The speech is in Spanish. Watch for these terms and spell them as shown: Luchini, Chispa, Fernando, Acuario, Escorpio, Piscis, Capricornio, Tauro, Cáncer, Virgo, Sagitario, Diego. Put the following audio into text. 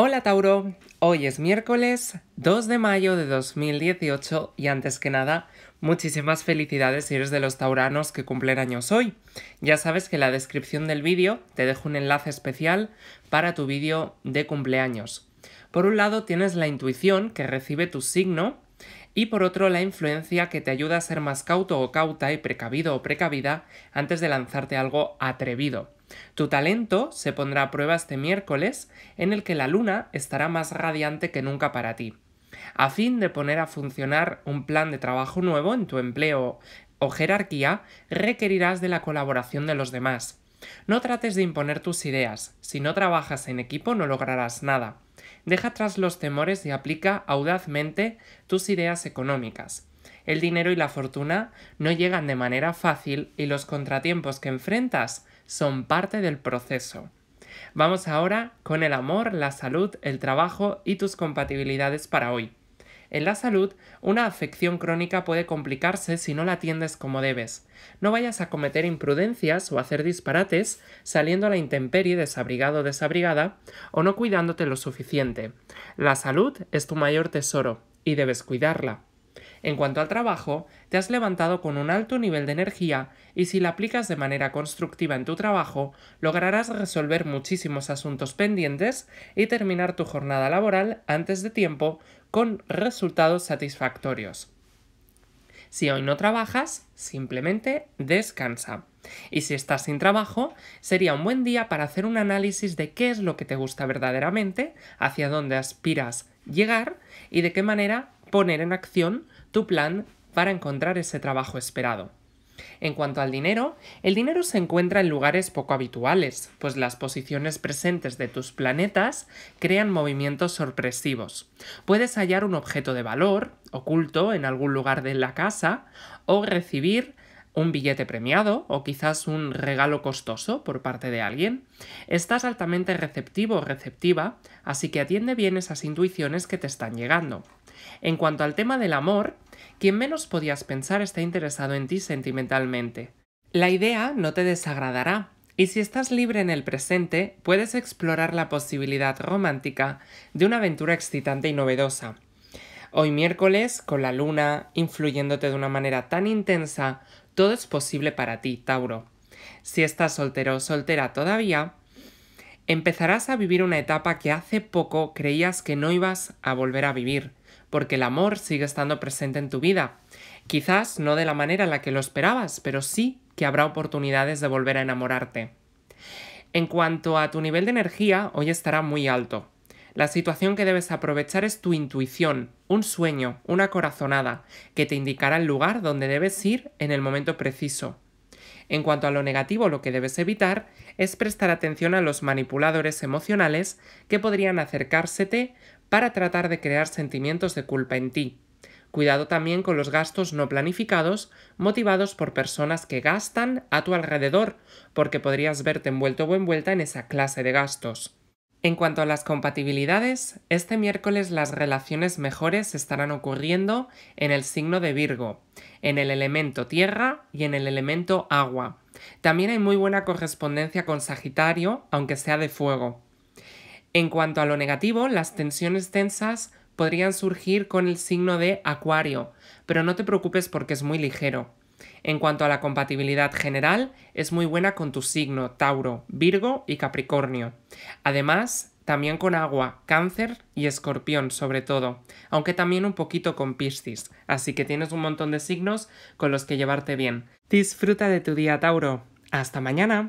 Hola Tauro, hoy es miércoles 2 de mayo de 2018 y antes que nada, muchísimas felicidades si eres de los tauranos que cumplen años hoy. Ya sabes que en la descripción del vídeo te dejo un enlace especial para tu vídeo de cumpleaños. Por un lado tienes la intuición que recibe tu signo y por otro la influencia que te ayuda a ser más cauto o cauta y precavido o precavida antes de lanzarte algo atrevido. Tu talento se pondrá a prueba este miércoles, en el que la luna estará más radiante que nunca para ti. A fin de poner a funcionar un plan de trabajo nuevo en tu empleo o jerarquía, requerirás de la colaboración de los demás. No trates de imponer tus ideas. Si no trabajas en equipo no lograrás nada. Deja atrás los temores y aplica audazmente tus ideas económicas. El dinero y la fortuna no llegan de manera fácil y los contratiempos que enfrentas son parte del proceso. Vamos ahora con el amor, la salud, el trabajo y tus compatibilidades para hoy. En la salud, una afección crónica puede complicarse si no la atiendes como debes. No vayas a cometer imprudencias o hacer disparates saliendo a la intemperie desabrigado o desabrigada o no cuidándote lo suficiente. La salud es tu mayor tesoro y debes cuidarla. En cuanto al trabajo, te has levantado con un alto nivel de energía y si la aplicas de manera constructiva en tu trabajo, lograrás resolver muchísimos asuntos pendientes y terminar tu jornada laboral antes de tiempo con resultados satisfactorios. Si hoy no trabajas, simplemente descansa. Y si estás sin trabajo, sería un buen día para hacer un análisis de qué es lo que te gusta verdaderamente, hacia dónde aspiras llegar y de qué manera poner en acción tu plan para encontrar ese trabajo esperado. En cuanto al dinero, el dinero se encuentra en lugares poco habituales, pues las posiciones presentes de tus planetas crean movimientos sorpresivos. Puedes hallar un objeto de valor oculto en algún lugar de la casa o recibir un billete premiado o quizás un regalo costoso por parte de alguien. Estás altamente receptivo o receptiva, así que atiende bien esas intuiciones que te están llegando. En cuanto al tema del amor, quien menos podías pensar está interesado en ti sentimentalmente. La idea no te desagradará, y si estás libre en el presente, puedes explorar la posibilidad romántica de una aventura excitante y novedosa. Hoy miércoles, con la luna influyéndote de una manera tan intensa, todo es posible para ti, Tauro. Si estás soltero o soltera todavía, empezarás a vivir una etapa que hace poco creías que no ibas a volver a vivir, porque el amor sigue estando presente en tu vida. Quizás no de la manera en la que lo esperabas, pero sí que habrá oportunidades de volver a enamorarte. En cuanto a tu nivel de energía, hoy estará muy alto. La situación que debes aprovechar es tu intuición, un sueño, una corazonada, que te indicará el lugar donde debes ir en el momento preciso. En cuanto a lo negativo, lo que debes evitar es prestar atención a los manipuladores emocionales que podrían acercársete para tratar de crear sentimientos de culpa en ti. Cuidado también con los gastos no planificados motivados por personas que gastan a tu alrededor, porque podrías verte envuelto o envuelta en esa clase de gastos. En cuanto a las compatibilidades, este miércoles las relaciones mejores estarán ocurriendo en el signo de Virgo, en el elemento tierra y en el elemento agua. También hay muy buena correspondencia con Sagitario, aunque sea de fuego. En cuanto a lo negativo, las tensiones tensas podrían surgir con el signo de Acuario, pero no te preocupes porque es muy ligero. En cuanto a la compatibilidad general, es muy buena con tu signo, Tauro, Virgo y Capricornio. Además, también con agua, Cáncer y Escorpión sobre todo, aunque también un poquito con Piscis, así que tienes un montón de signos con los que llevarte bien. Disfruta de tu día, Tauro. ¡Hasta mañana!